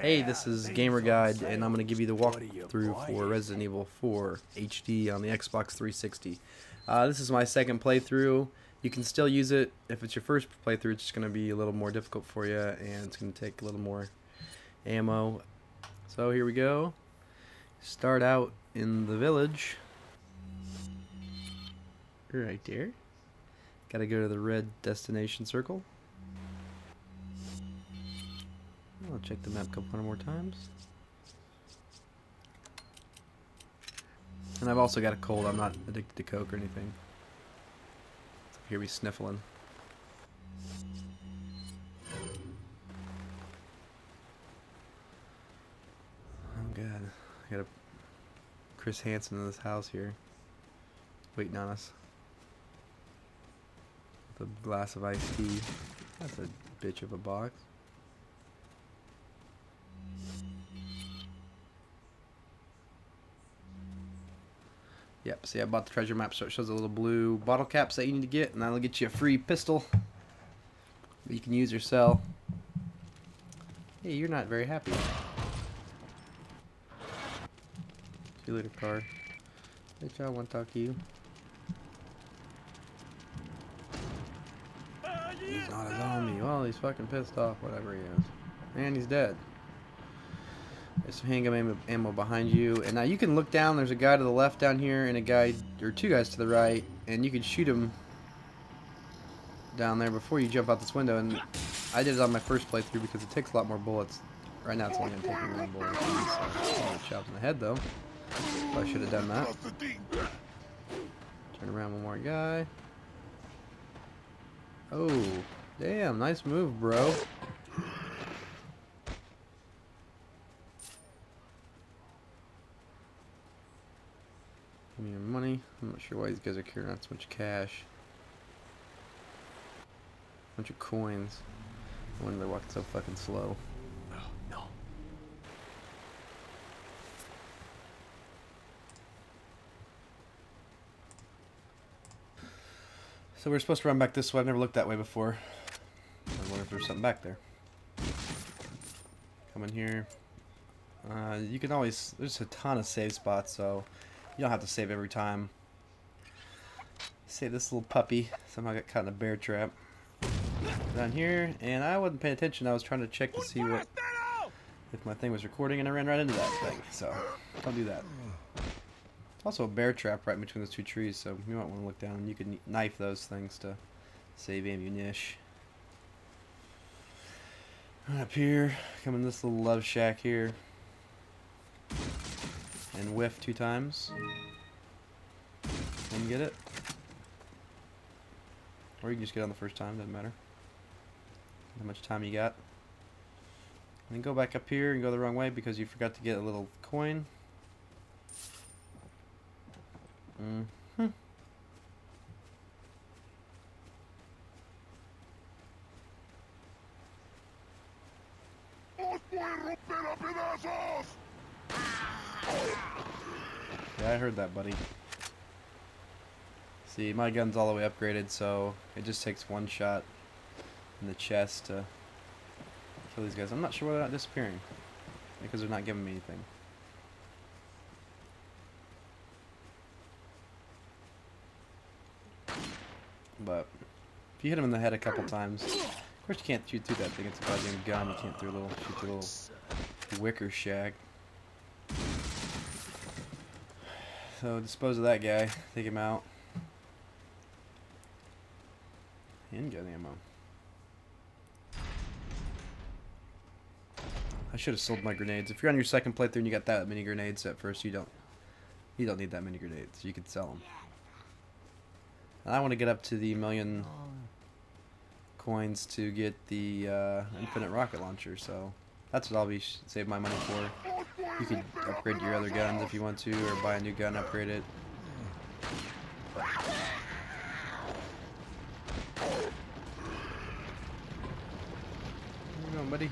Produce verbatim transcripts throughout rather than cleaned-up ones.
Hey, this is Gamer Guide, and I'm going to give you the walkthrough for Resident Evil four H D on the Xbox three sixty. Uh, this is my second playthrough. You can still use it. If it's your first playthrough, it's just going to be a little more difficult for you, and it's going to take a little more ammo. So here we go. Start out in the village. Right there. Got to go to the red destination circle. I'll check the map a couple more times. And I've also got a cold. I'm not addicted to Coke or anything. So here we sniffling. Oh god. I got a Chris Hansen in this house here. Waiting on us. With a glass of iced tea. That's a bitch of a box. Yep, see, I bought the treasure map, so it shows the little blue bottle caps that you need to get, and that'll get you a free pistol that you can use or sell. Hey, you're not very happy. See you later, car. Bitch, I want to talk to you. He's not a zombie. Well, he's fucking pissed off, whatever he is. And he's dead. There's some handgun ammo behind you, and now you can look down. There's a guy to the left down here, and a guy or two guys to the right, and you can shoot him down there before you jump out this window. And I did it on my first playthrough because it takes a lot more bullets. Right now, it's only gonna take me one bullet. So, chopped in the head though. So I should have done that. Turn around, one more guy. Oh, damn! Nice move, bro. Give me your money. I'm not sure why these guys are carrying out so much cash. Bunch of coins. No wonder they're walking so fucking slow. Oh, no. So we're supposed to run back this way. I've never looked that way before. I wonder if there's something back there. Come in here. Uh, you can always... There's a ton of save spots, so... You don't have to save every time. Save this little puppy. Somehow got caught in a bear trap. Down here, and I wasn't paying attention. I was trying to check to see what if my thing was recording, and I ran right into that thing. So don't do that. Also a bear trap right in between those two trees, so you might want to look down, and you can knife those things to save ammunition. Right up here, come in this little love shack here. And whiff two times. And get it. Or you can just get on the first time, doesn't matter. How much time you got. And then go back up here and go the wrong way because you forgot to get a little coin. Mm-hmm. Yeah, I heard that, buddy. See, my gun's all the way upgraded, so it just takes one shot in the chest to kill these guys. I'm not sure why they're not disappearing, because they're not giving me anything. But if you hit them in the head a couple times, of course you can't shoot through that thing. It's a goddamn gun. You can't through a little, shoot through a little wicker shack. So dispose of that guy, take him out. Handgun ammo. I should have sold my grenades. If you're on your second playthrough and you got that many grenades at first, you don't you don't need that many grenades. You can sell them. And I want to get up to the million coins to get the uh, infinite rocket launcher, so that's what I'll be save my money for. You can upgrade your other guns if you want to, or buy a new gun, upgrade it. Where you going, buddy?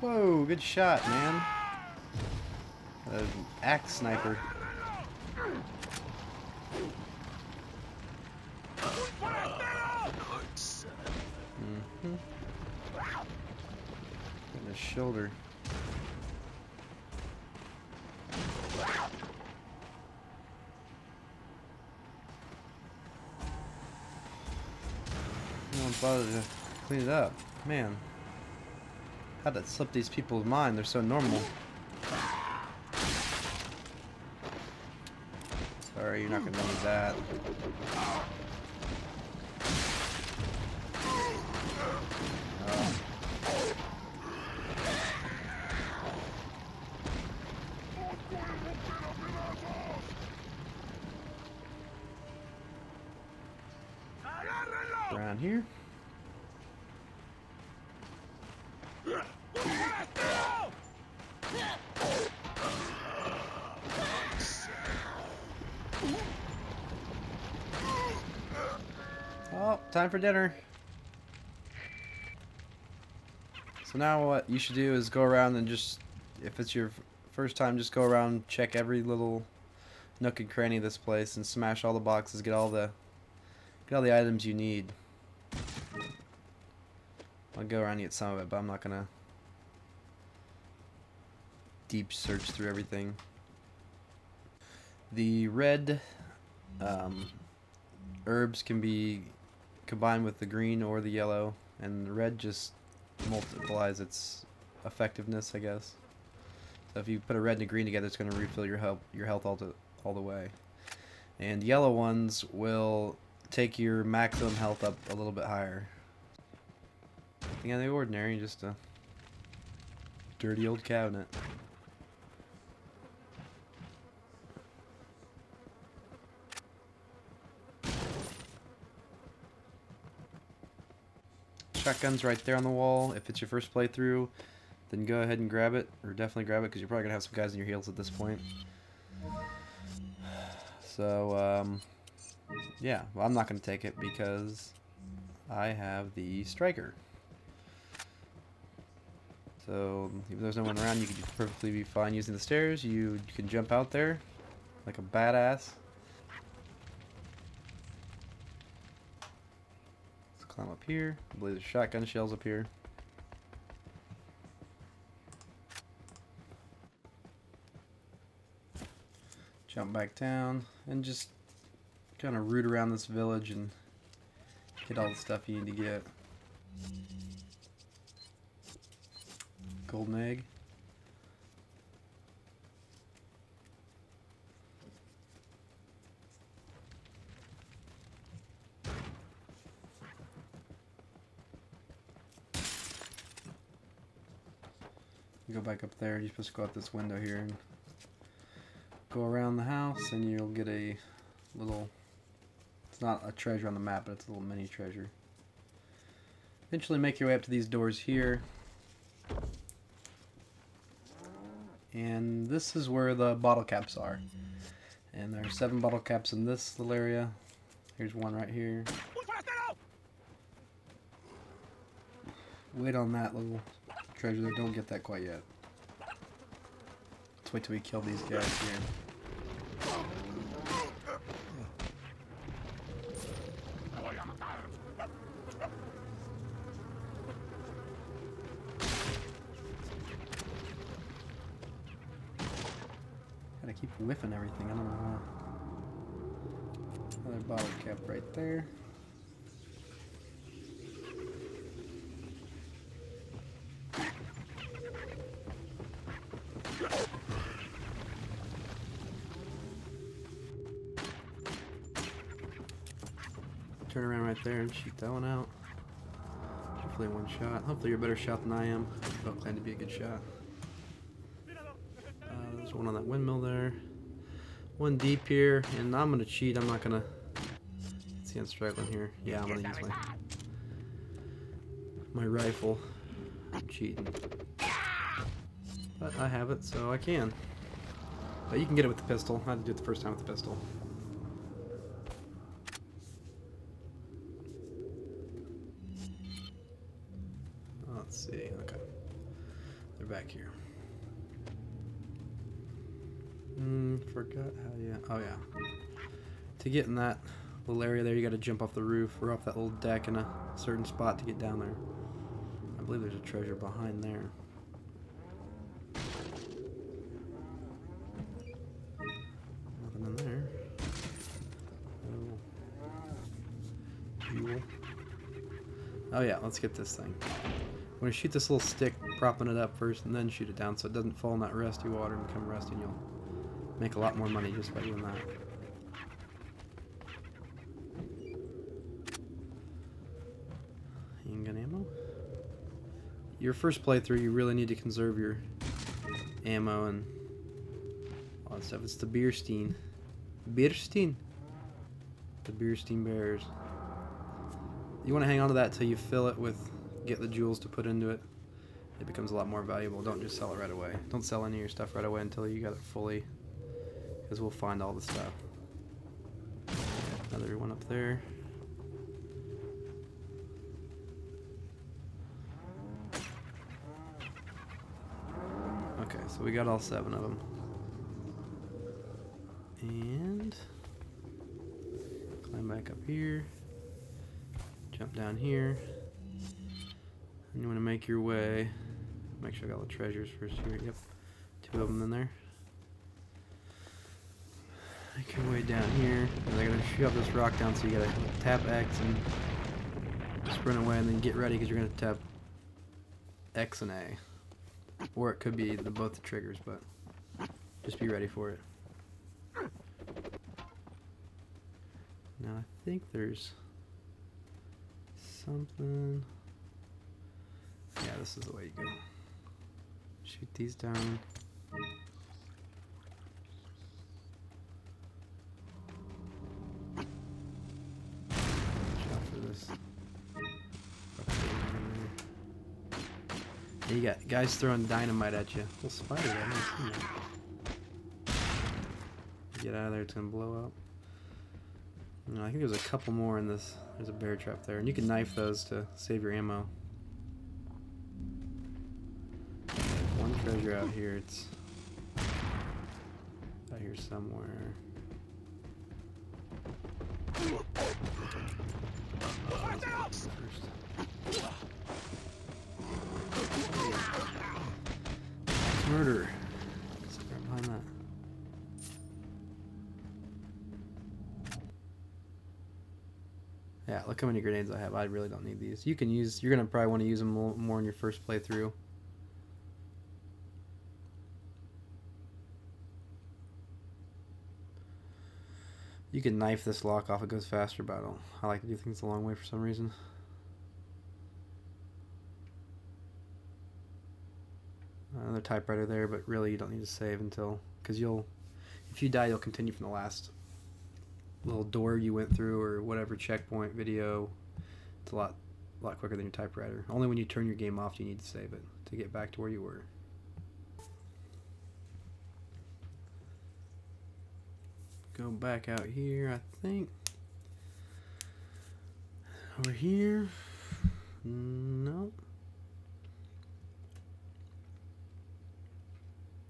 Whoa, good shot, man. An axe sniper. In his shoulder. No one bothered to clean it up. Man. How'd that slip these people's mind? They're so normal. Sorry, you're not gonna need that. Around here. Oh, time for dinner. So now what you should do is go around and just, if it's your first time, just go around, check every little nook and cranny of this place and smash all the boxes, get all the get all the items you need. I'll go around and get some of it, but I'm not gonna deep search through everything. The red um, herbs can be combined with the green or the yellow, and the red just multiplies its effectiveness, I guess. So if you put a red and a green together, it's going to refill your health, your health all the all the way. And yellow ones will take your maximum health up a little bit higher. Nothing out of the ordinary, just a dirty old cabinet. Shotgun's right there on the wall. If it's your first playthrough, then go ahead and grab it, or definitely grab it, because you're probably gonna have some guys in your heels at this point. So, um, yeah, well, I'm not gonna take it because I have the Striker. So even though there's no one around, you can perfectly be fine using the stairs. You can jump out there like a badass. Up here, I believe there's shotgun shells up here. Jump back down and just kind of root around this village and get all the stuff you need to get. Golden egg. Go back up there. You're supposed to go out this window here and go around the house, and you'll get a little, it's not a treasure on the map, but it's a little mini treasure. Eventually make your way up to these doors here, and this is where the bottle caps are, and there are seven bottle caps in this little area. Here's one right here. Wait on that little treasure there, don't get that quite yet. Let's wait till we kill these guys here. Gotta keep whiffing everything, I don't know how. Another bottle cap right there. Turn around right there and shoot that one out. Hopefully one shot. Hopefully you're a better shot than I am. I don't plan to be a good shot. Uh, there's one on that windmill there. One deep here, and I'm gonna cheat. I'm not gonna. Let's see, I'm struggling here. Yeah, I'm gonna use my my rifle. I'm cheating, but I have it, so I can. But you can get it with the pistol. I had to do it the first time with the pistol. Let's see, okay. They're back here. Mm, forgot how you, oh yeah. To get in that little area there, you gotta jump off the roof or off that little deck in a certain spot to get down there. I believe there's a treasure behind there. Nothing in there. No fuel. Oh yeah, let's get this thing. I'm gonna shoot this little stick, propping it up first, and then shoot it down so it doesn't fall in that rusty water and become rusty, and you'll make a lot more money just by doing that. Handgun ammo? Your first playthrough, you really need to conserve your ammo and all that stuff. It's the Beerstein. Beerstein? The Beerstein Bears. You want to hang on to that till you fill it with... get the jewels to put into it. It becomes a lot more valuable. Don't just sell it right away. Don't sell any of your stuff right away until you got it fully, because we'll find all the stuff. Another one up there. Okay, so we got all seven of them. And climb back up here. Jump down here. And you want to make your way. Make sure I got all the treasures first here. Yep, two of them in there. Make your way down here. And I gotta shove this rock down, so you gotta tap X and sprint away, and then get ready because you're gonna tap X and A, or it could be the, both the triggers, but just be ready for it. Now I think there's something. Yeah, this is the way you go. Shoot these down. Watch out for this. Yeah, you got guys throwing dynamite at you. Little spider, I haven't seen that. Get out of there, it's gonna blow up. No, I think there's a couple more in this. There's a bear trap there, and you can knife those to save your ammo. Treasure out here, it's out here somewhere. First. Murder. Let's grab behind that. Yeah, look how many grenades I have. I really don't need these. You can use, you're gonna probably want to use them more in your first playthrough. You can knife this lock off, it goes faster, but I don't. I like to do things a long way for some reason. Another typewriter there, but really you don't need to save until, because you'll, if you die, you'll continue from the last little door you went through or whatever checkpoint video. It's a lot, a lot quicker than your typewriter. Only when you turn your game off do you need to save it to get back to where you were. Go back out here, I think. Over here. No.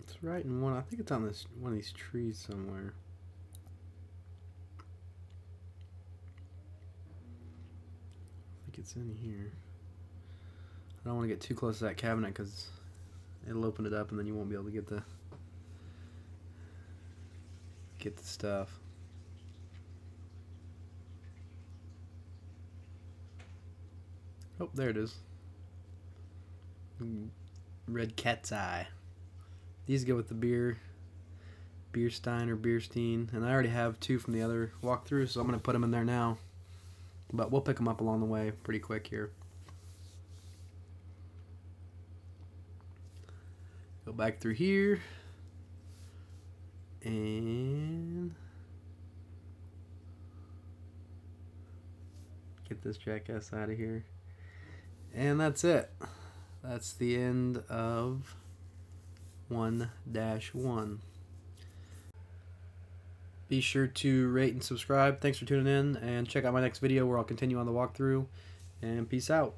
It's right in one. I think it's on this one of these trees somewhere. I think it's in here. I don't want to get too close to that cabinet because it'll open it up and then you won't be able to get the Get the stuff. Oh, there it is. Red cat's eye. These go with the beer, Beerstein or Beerstein, and I already have two from the other walkthrough, so I'm gonna put them in there now. But we'll pick them up along the way pretty quick here. Go back through here. And get this jackass out of here. And that's it. That's the end of one dash one. Be sure to rate and subscribe. Thanks for tuning in, and check out my next video where I'll continue on the walkthrough. And peace out.